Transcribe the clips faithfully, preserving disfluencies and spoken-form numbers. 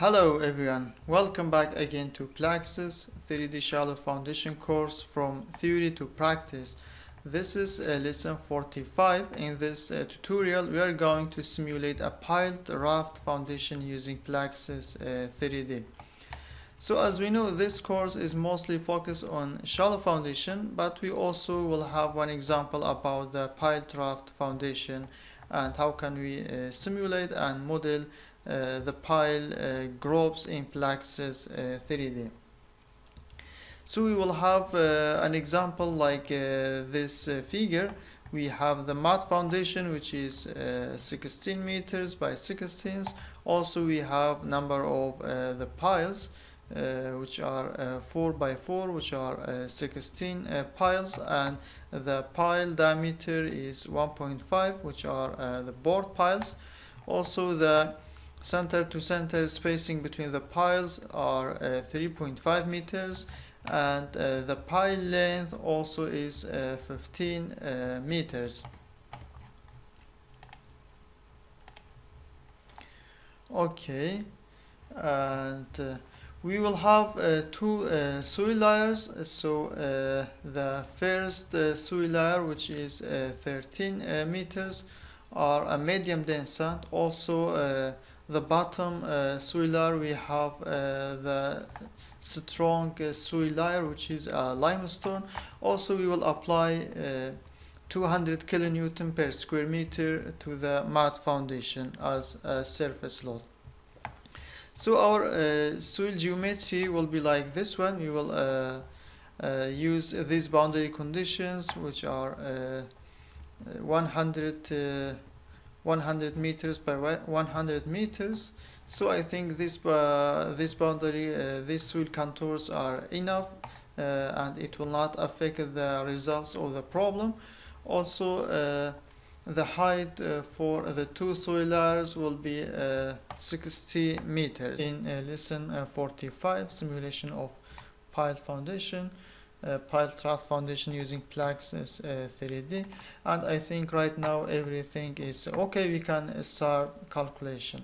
Hello everyone, welcome back again to PLAXIS three D Shallow Foundation course From Theory to Practice. This is uh, lesson forty-five. In this uh, tutorial we are going to simulate a piled raft foundation using PLAXIS uh, three D. So as we know, this course is mostly focused on shallow foundation, but we also will have one example about the piled raft foundation and how can we uh, simulate and model Uh, the pile uh, groups in PLAXIS uh, three D. So we will have uh, an example like uh, this uh, figure. We have the mud foundation, which is uh, sixteen meters by sixteen. Also we have number of uh, the piles, uh, which are uh, four by four, which are uh, sixteen uh, piles, and the pile diameter is one point five, which are uh, the board piles. Also the center to center spacing between the piles are uh, three point five meters, and uh, the pile length also is uh, fifteen uh, meters. Okay, and uh, we will have uh, two uh, soil layers. So uh, the first uh, soil layer, which is uh, thirteen uh, meters, are a medium dense sand. Also uh, the bottom uh, soil layer, we have uh, the strong uh, soil layer, which is uh, limestone. Also we will apply uh, two hundred kilonewton per square meter to the mud foundation as a surface load. So our uh, soil geometry will be like this one. We will uh, uh, use these boundary conditions, which are uh, one hundred meters by one hundred meters. So I think this uh, this boundary, uh, these soil contours are enough, uh, and it will not affect the results of the problem. Also uh, the height uh, for the two soil layers will be uh, sixty meters. In uh, lesson uh, forty-five, simulation of piled foundation, Uh, piled raft foundation using PLAXIS uh, three D, and I think right now everything is okay. We can start calculation.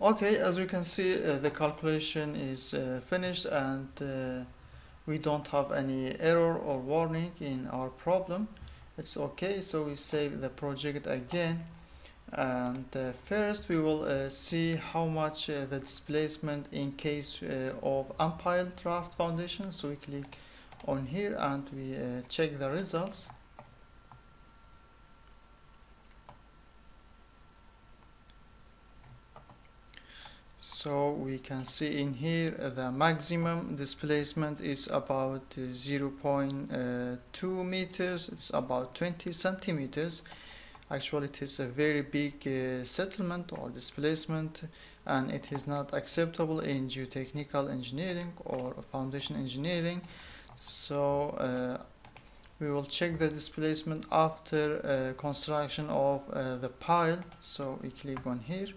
Okay, as you can see, uh, the calculation is uh, finished, and uh, we don't have any error or warning in our problem. It's okay, so we save the project again. And uh, first we will uh, see how much uh, the displacement in case uh, of unpiled raft foundation. So we click on here and we uh, check the results. So we can see in here the maximum displacement is about zero point two meters. It's about twenty centimeters. Actually, it is a very big uh, settlement or displacement, and it is not acceptable in geotechnical engineering or foundation engineering. So uh, we will check the displacement after uh, construction of uh, the pile. So we click on here,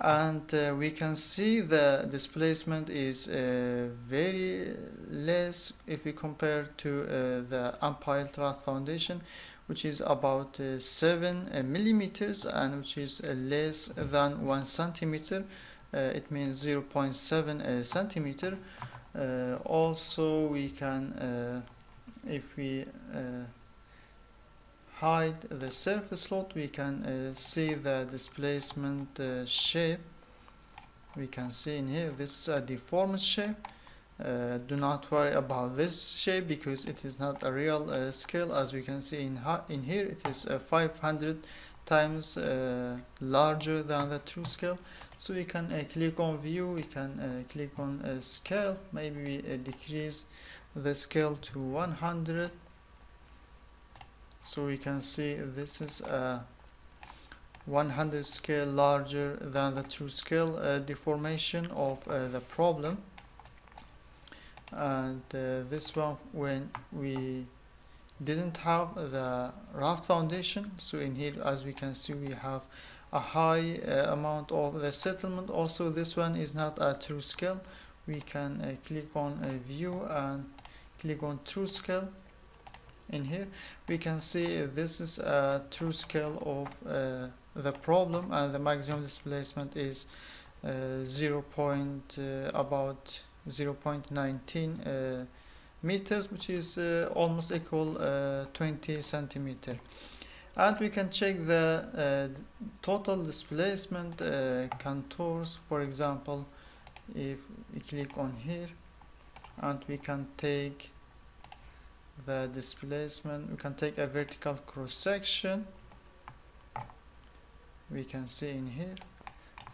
and uh, we can see the displacement is uh, very less if we compare to uh, the unpiled raft foundation, which is about uh, seven uh, millimeters, and which is uh, less than one centimeter. Uh, it means zero point seven uh, centimeter. Uh, also, we can, uh, if we uh, hide the surface slot, we can uh, see the displacement uh, shape. We can see in here this is a deformed shape. Uh, do not worry about this shape because it is not a real uh, scale. As we can see in, in here, it is uh, five hundred times uh, larger than the true scale. So we can uh, click on view, we can uh, click on uh, scale. Maybe we uh, decrease the scale to one hundred. So we can see this is a one hundred scale larger than the true scale uh, deformation of uh, the problem. And uh, this one when we didn't have the raft foundation. So in here, as we can see, we have a high uh, amount of the settlement. Also, this one is not a true scale. We can uh, click on uh, view and click on true scale. In here we can see uh, this is a true scale of uh, the problem, and the maximum displacement is uh, zero point uh, about zero point one nine uh, meters, which is uh, almost equal uh, twenty centimeter. And we can check the uh, total displacement uh, contours. For example, if we click on here and we can take the displacement, we can take a vertical cross section. We can see in here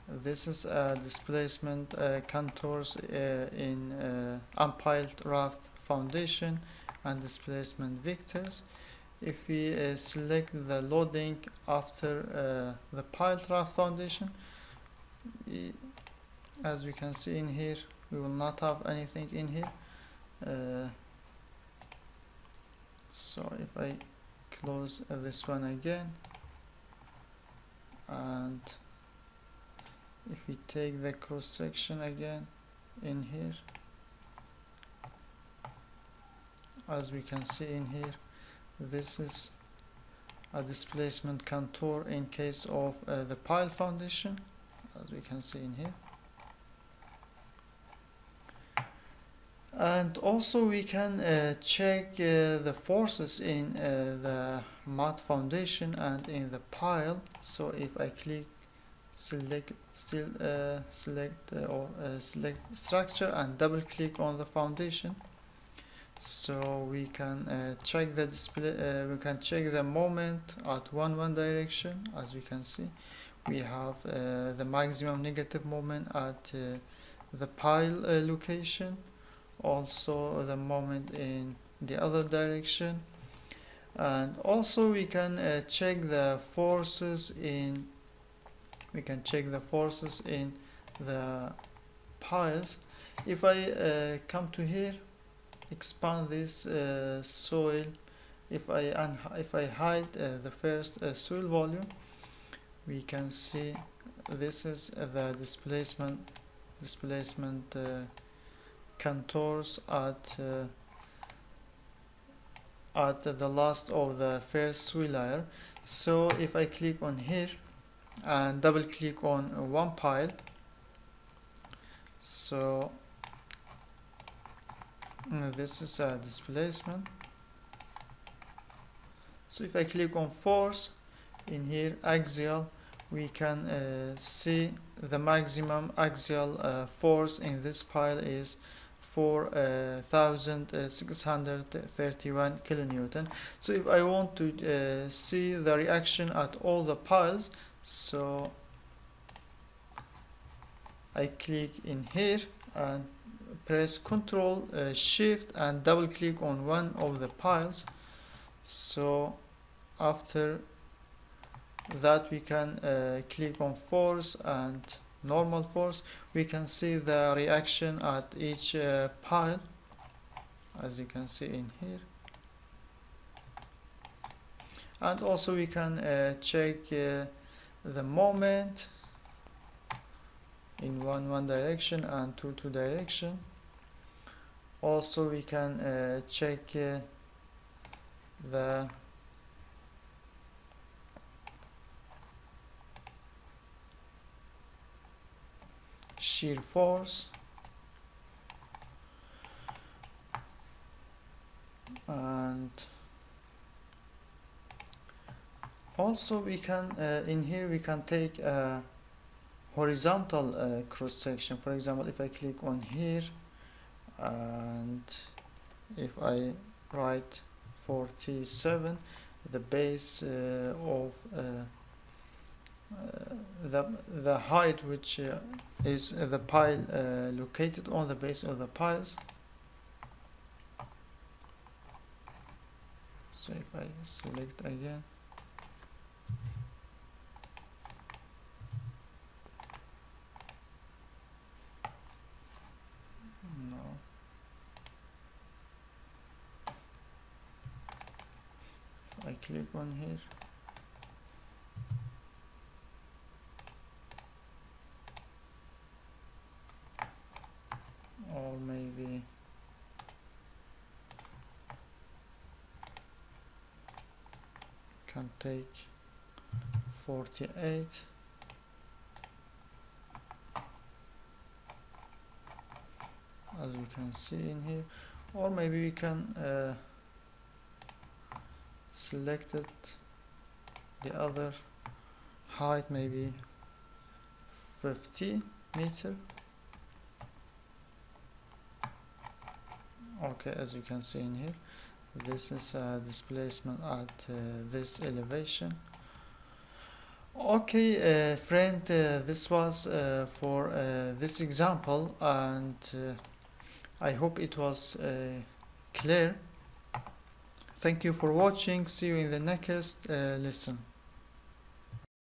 this is a displacement uh, contours uh, in uh, unpiled raft foundation and displacement vectors. If we uh, select the loading after uh, the piled raft foundation, we, as we can see in here, we will not have anything in here. Uh, so if I close uh, this one again, and if we take the cross section again in here, as we can see in here, this is a displacement contour in case of uh, the pile foundation, as we can see in here. And also we can uh, check uh, the forces in uh, the mud foundation and in the pile. So if I click select still uh, select uh, or uh, select structure and double click on the foundation, so we can uh, check the display. Uh, we can check the moment at one one direction. As we can see, we have uh, the maximum negative moment at uh, the pile uh, location, also the moment in the other direction. And also we can uh, check the forces in We can check the forces in the piles. If I uh, come to here, expand this uh, soil. If I if I hide uh, the first uh, soil volume, we can see this is the displacement displacement uh, contours at uh, at the last of the first soil layer. So if I click on here and double click on one pile. So this is a displacement. So if I click on force in here, axial, we can uh, see the maximum axial uh, force in this pile is four thousand six hundred thirty-one kilonewton. So if I want to uh, see the reaction at all the piles, so I click in here and press Control uh, Shift and double click on one of the piles. So after that we can uh, click on force and normal force. We can see the reaction at each uh, pile, as you can see in here. And also we can uh, check uh, the moment in one one direction and two two direction. Also we can uh, check uh, the shear force and also we can uh, in here we can take a horizontal uh, cross section. For example, if I click on here and if I write forty-seven, the base uh, of uh, Uh, the, the height which uh, is the pile uh, located on the base of the piles. So if I select again, no, if I click on here, or maybe can take forty-eight. As we can see in here, or maybe we can uh, select it, the other height, maybe fifty meter. Okay, as you can see in here, this is a displacement at uh, this elevation. Okay, uh, friend, uh, this was uh, for uh, this example, and uh, I hope it was uh, clear. Thank you for watching. See you in the next uh, lesson.